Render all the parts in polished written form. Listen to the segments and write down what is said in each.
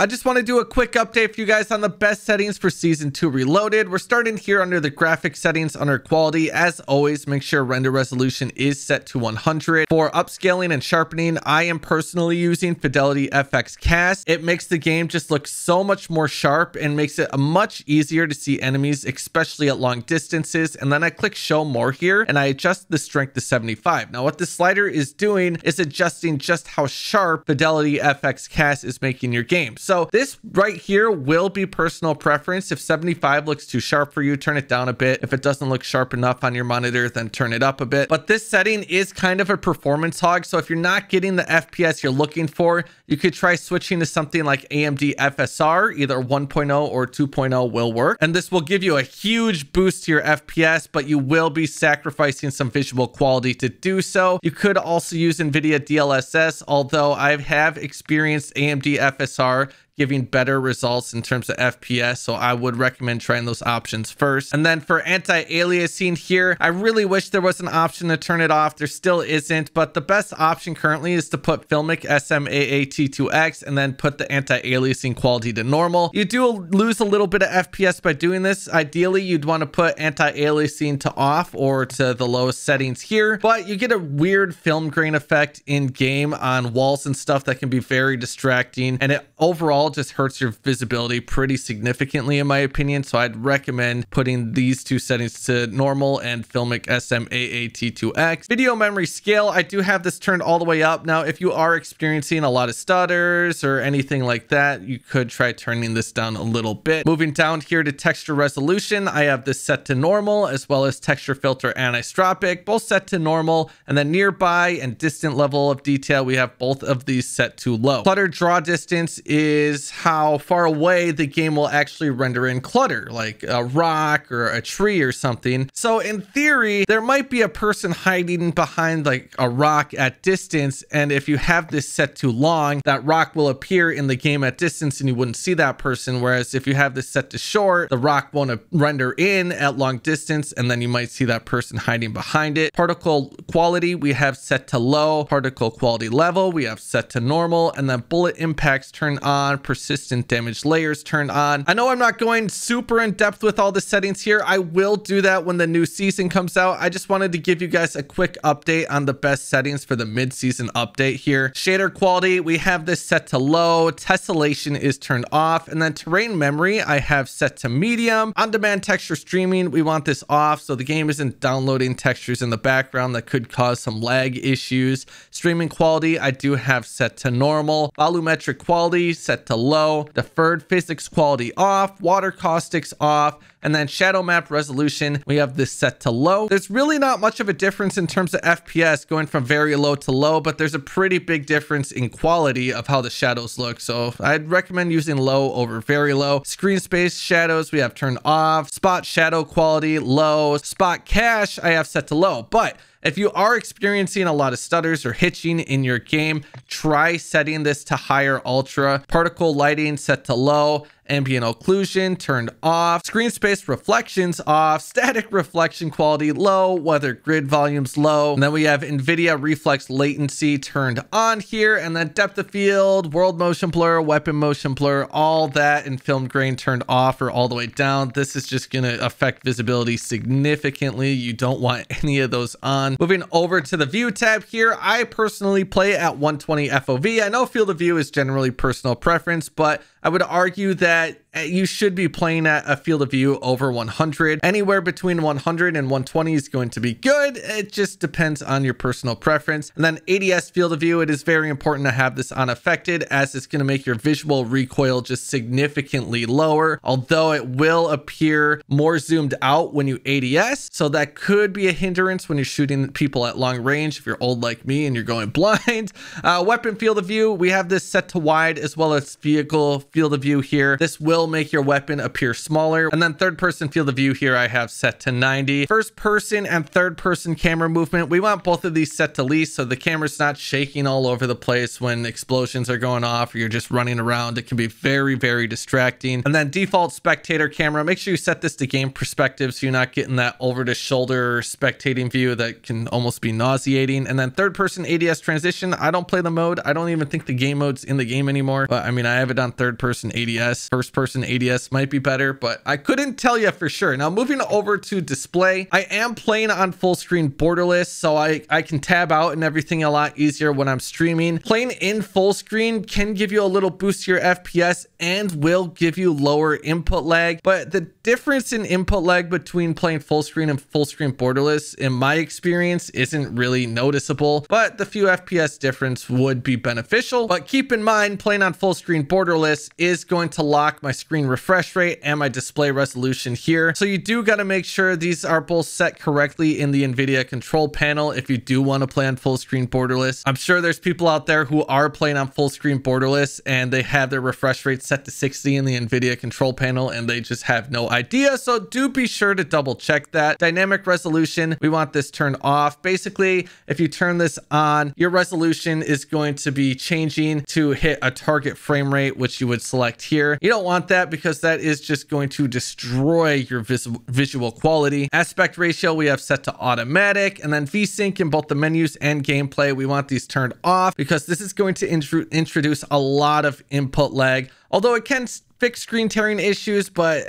I just want to do a quick update for you guys on the best settings for Season 2 Reloaded. We're starting here under the graphics settings under quality. As always, make sure render resolution is set to 100. For upscaling and sharpening, I am personally using FidelityFX CAS. It makes the game just look so much more sharp and makes it much easier to see enemies, especially at long distances. And then I click Show More here and I adjust the strength to 75. Now what this slider is doing is adjusting just how sharp FidelityFX CAS is making your game. So this right here will be personal preference. If 75 looks too sharp for you, turn it down a bit. If it doesn't look sharp enough on your monitor, then turn it up a bit. But this setting is kind of a performance hog. So if you're not getting the FPS you're looking for, you could try switching to something like AMD FSR, either 1.0 or 2.0 will work. And this will give you a huge boost to your FPS, but you will be sacrificing some visual quality to do so. You could also use NVIDIA DLSS, although I have experienced AMD FSR giving better results in terms of FPS. So I would recommend trying those options first. And then for anti-aliasing here, I really wish there was an option to turn it off. There still isn't, but the best option currently is to put Filmic SMAA T2X and then put the anti-aliasing quality to normal. You do lose a little bit of FPS by doing this. Ideally, you'd want to put anti-aliasing to off or to the lowest settings here, but you get a weird film grain effect in game on walls and stuff that can be very distracting. And it overall just hurts your visibility pretty significantly in my opinion. So I'd recommend putting these two settings to normal and Filmic SMAA T2X. Video memory scale, I do have this turned all the way up. Now, if you are experiencing a lot of stutters or anything like that, you could try turning this down a little bit. Moving down here to texture resolution, I have this set to normal as well as texture filter anisotropic, both set to normal. And then nearby and distant level of detail, we have both of these set to low. Clutter draw distance is how far away the game will actually render in clutter, like a rock or a tree or something. So in theory, there might be a person hiding behind like a rock at distance. And if you have this set too long, that rock will appear in the game at distance and you wouldn't see that person. Whereas if you have this set to short, the rock won't render in at long distance and then you might see that person hiding behind it. Particle quality, we have set to low. Particle quality level, we have set to normal. And then bullet impacts turn on. Persistent damage layers turned on. I know I'm not going super in depth with all the settings here. I will do that when the new season comes out. I just wanted to give you guys a quick update on the best settings for the mid-season update here. Shader quality, we have this set to low. Tessellation is turned off. And then terrain memory, I have set to medium. On-demand texture streaming, we want this off so the game isn't downloading textures in the background that could cause some lag issues. Streaming quality, I do have set to normal. Volumetric quality, set to low. Deferred physics quality off, water caustics off, and then shadow map resolution, we have this set to low. There's really not much of a difference in terms of FPS going from very low to low, but there's a pretty big difference in quality of how the shadows look. So I'd recommend using low over very low. Screen space shadows, we have turned off. Spot shadow quality, low. Spot cache, I have set to low. But if you are experiencing a lot of stutters or hitching in your game, try setting this to higher ultra. Particle lighting set to low. Ambient occlusion turned off. Screen space reflections off. Static reflection quality low. Weather grid volumes low. And then we have NVIDIA Reflex Latency turned on here. And then depth of field, world motion blur, weapon motion blur, all that and film grain turned off or all the way down. This is just going to affect visibility significantly. You don't want any of those on. Moving over to the view tab here, I personally play at 120 FOV. I know field of view is generally personal preference, but I would argue that you should be playing at a field of view over 100. Anywhere between 100 and 120 is going to be good. It just depends on your personal preference. And then ADS field of view, it is very important to have this unaffected as it's going to make your visual recoil just significantly lower, although it will appear more zoomed out when you ADS. So that could be a hindrance when you're shooting people at long range if you're old like me and you're going blind. Weapon field of view, we have this set to wide as well as vehicle field of view here. This will will make your weapon appear smaller. And then third person field of view here I have set to 90. First person and third person camera movement, we want both of these set to least so the camera's not shaking all over the place when explosions are going off or you're just running around. It can be very, very distracting. And then default spectator camera, make sure you set this to game perspective so you're not getting that over the shoulder spectating view that can almost be nauseating. And then third person ADS transition, I don't play the mode. I don't even think the game mode's in the game anymore, but I mean, I have it on third person ADS. First person ADS might be better, but I couldn't tell you for sure. Now moving over to display, I am playing on full screen borderless, so I can tab out and everything a lot easier when I'm streaming. Playing in full screen can give you a little boost to your FPS and will give you lower input lag, but the difference in input lag between playing full screen and full screen borderless in my experience isn't really noticeable, but the few FPS difference would be beneficial. But keep in mind, playing on full screen borderless is going to lock my screen refresh rate and my display resolution here, so you do got to make sure these are both set correctly in the NVIDIA control panel if you do want to play on full screen borderless. I'm sure there's people out there who are playing on full screen borderless and they have their refresh rate set to 60 in the NVIDIA control panel and they just have no idea, so do be sure to double check that. Dynamic resolution, we want this turned off. Basically, if you turn this on, your resolution is going to be changing to hit a target frame rate, which you would select here. You don't want that because that is just going to destroy your visual quality. Aspect ratio we have set to automatic, and then VSync in both the menus and gameplay, we want these turned off because this is going to introduce a lot of input lag. Although it can fix screen tearing issues, but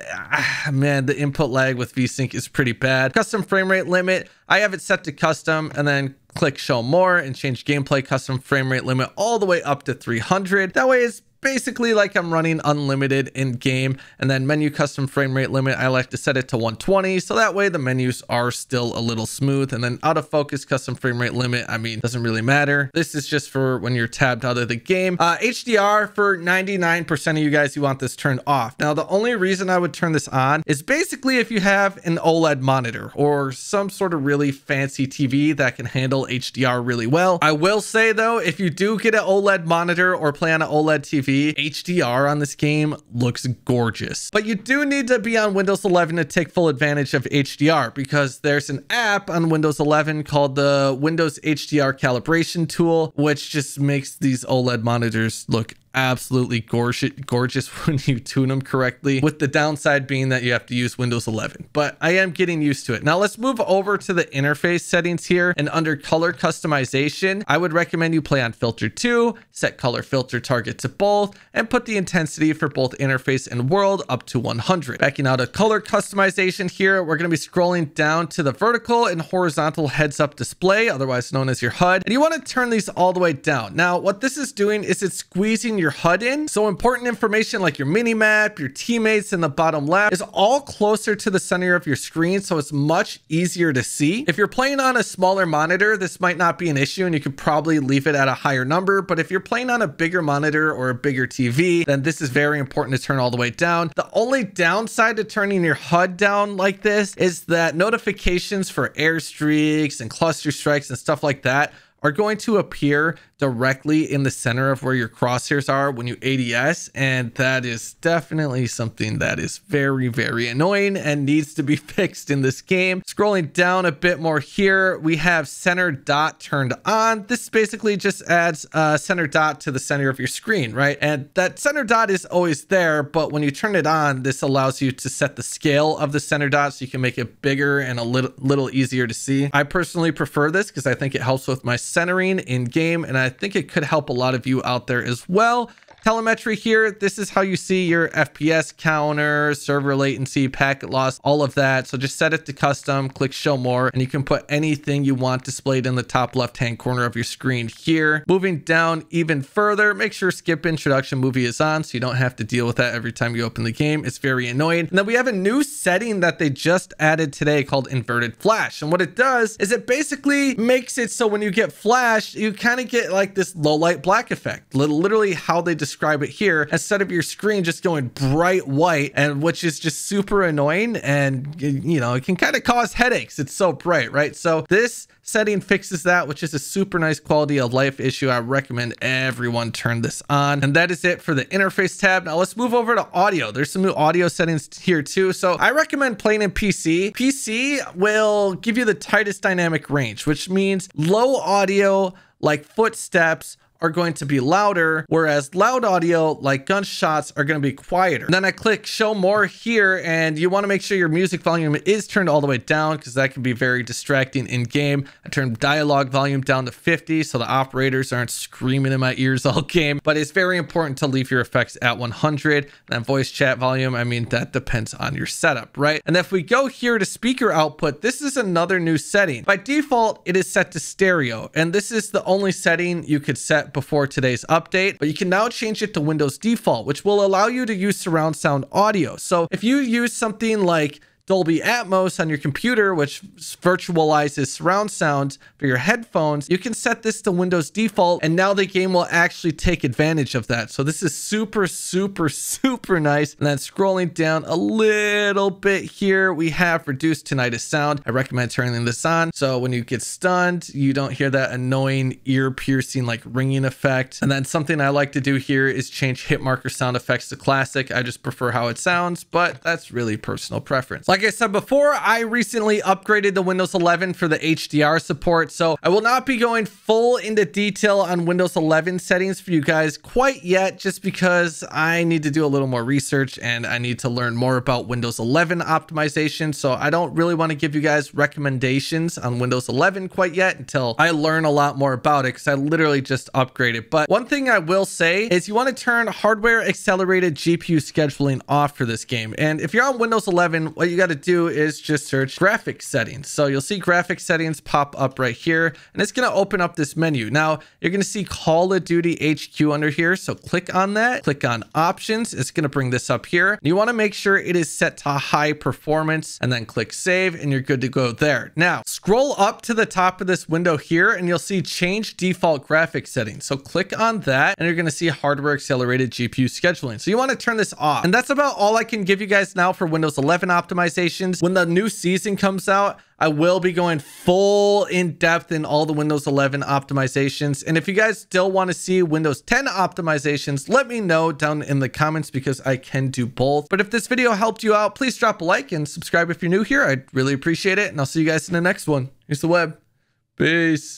man, the input lag with VSync is pretty bad. Custom frame rate limit, I have it set to custom, and then click show more and change gameplay custom frame rate limit all the way up to 300. That way it's basically like I'm running unlimited in game. And then menu custom frame rate limit, I like to set it to 120, so that way the menus are still a little smooth. And then out of focus custom frame rate limit, I mean, doesn't really matter. This is just for when you're tabbed out of the game. HDR, for 99% of you guys, you want this turned off. Now, the only reason I would turn this on is basically if you have an OLED monitor or some sort of really fancy TV that can handle HDR really well. I will say though, if you do get an OLED monitor or play on an OLED TV, HDR on this game looks gorgeous, but you do need to be on Windows 11 to take full advantage of HDR, because there's an app on Windows 11 called the Windows HDR Calibration Tool, which just makes these OLED monitors look absolutely gorgeous when you tune them correctly, with the downside being that you have to use Windows 11, but I am getting used to it. Now let's move over to the interface settings here, and under color customization, I would recommend you play on filter 2, set color filter target to both, and put the intensity for both interface and world up to 100. Backing out of color customization here, we're going to be scrolling down to the vertical and horizontal heads up display, otherwise known as your HUD, and you want to turn these all the way down. Now what this is doing is it's squeezing your HUD in, so important information like your mini map, your teammates in the bottom left is all closer to the center of your screen, so it's much easier to see. If you're playing on a smaller monitor, this might not be an issue and you could probably leave it at a higher number, but if you're playing on a bigger monitor or a bigger TV, then this is very important to turn all the way down. The only downside to turning your HUD down like this is that notifications for airstreaks and cluster strikes and stuff like that are going to appear directly in the center of where your crosshairs are when you ADS, and that is definitely something that is very, very annoying and needs to be fixed in this game. Scrolling down a bit more here, we have center dot turned on. This basically just adds a center dot to the center of your screen, right? And that center dot is always there, but when you turn it on, this allows you to set the scale of the center dot so you can make it bigger and a little easier to see. I personally prefer this because I think it helps with my centering in game, and I think it could help a lot of you out there as well. Telemetry here, this is how you see your FPS counter, server latency, packet loss, all of that. So just set it to custom, click show more, and you can put anything you want displayed in the top left hand corner of your screen here. Moving down even further, make sure skip introduction movie is on so you don't have to deal with that every time you open the game. It's very annoying. And then we have a new setting that they just added today called inverted flash, and what it does is it basically makes it so when you get flashed, you kind of get like this low light black effect, literally how they describe describe it here, instead of your screen just going bright white, and which is just super annoying, and you know, it can kind of cause headaches. It's so bright, right? So this setting fixes that, which is a super nice quality of life issue. I recommend everyone turn this on. And that is it for the interface tab. Now let's move over to audio. There's some new audio settings here too. So I recommend playing in PC. PC will give you the tightest dynamic range, which means low audio like footsteps are going to be louder, whereas loud audio like gunshots are going to be quieter. And then I click show more here, and you want to make sure your music volume is turned all the way down because that can be very distracting in game. I turned dialogue volume down to 50 so the operators aren't screaming in my ears all game, but it's very important to leave your effects at 100. And then voice chat volume, I mean, that depends on your setup, right? And if we go here to speaker output, this is another new setting. By default, it is set to stereo, and this is the only setting you could set before today's update, but you can now change it to Windows default, which will allow you to use surround sound audio. So if you use something like Dolby Atmos on your computer, which virtualizes surround sound for your headphones, you can set this to Windows default, and now the game will actually take advantage of that. So this is super, super, super nice. And then scrolling down a little bit here, we have reduced tinnitus sound. I recommend turning this on so when you get stunned, you don't hear that annoying ear piercing like ringing effect. And then something I like to do here is change hit marker sound effects to classic. I just prefer how it sounds, but that's really personal preference. Like I said before, I recently upgraded to Windows 11 for the HDR support, so I will not be going full into detail on Windows 11 settings for you guys quite yet, just because I need to do a little more research and I need to learn more about Windows 11 optimization. So I don't really want to give you guys recommendations on Windows 11 quite yet until I learn a lot more about it, because I literally just upgraded. But one thing I will say is you want to turn hardware accelerated GPU scheduling off for this game. And if you're on Windows 11, what you got to do is just search graphics settings. So you'll see graphic settings pop up right here, and it's going to open up this menu. Now you're going to see Call of Duty HQ under here. So click on that, click on options. It's going to bring this up here. You want to make sure it is set to high performance, and then click save, and you're good to go there. Now scroll up to the top of this window here, and you'll see change default graphics settings. So click on that, and you're going to see hardware accelerated GPU scheduling. So you want to turn this off. And that's about all I can give you guys now for Windows 11 optimization. When the new season comes out, I will be going full in depth in all the Windows 11 optimizations. And if you guys still want to see Windows 10 optimizations, let me know down in the comments, because I can do both. But if this video helped you out, please drop a like and subscribe if you're new here. I'd really appreciate it. And I'll see you guys in the next one. Here's the web. Peace.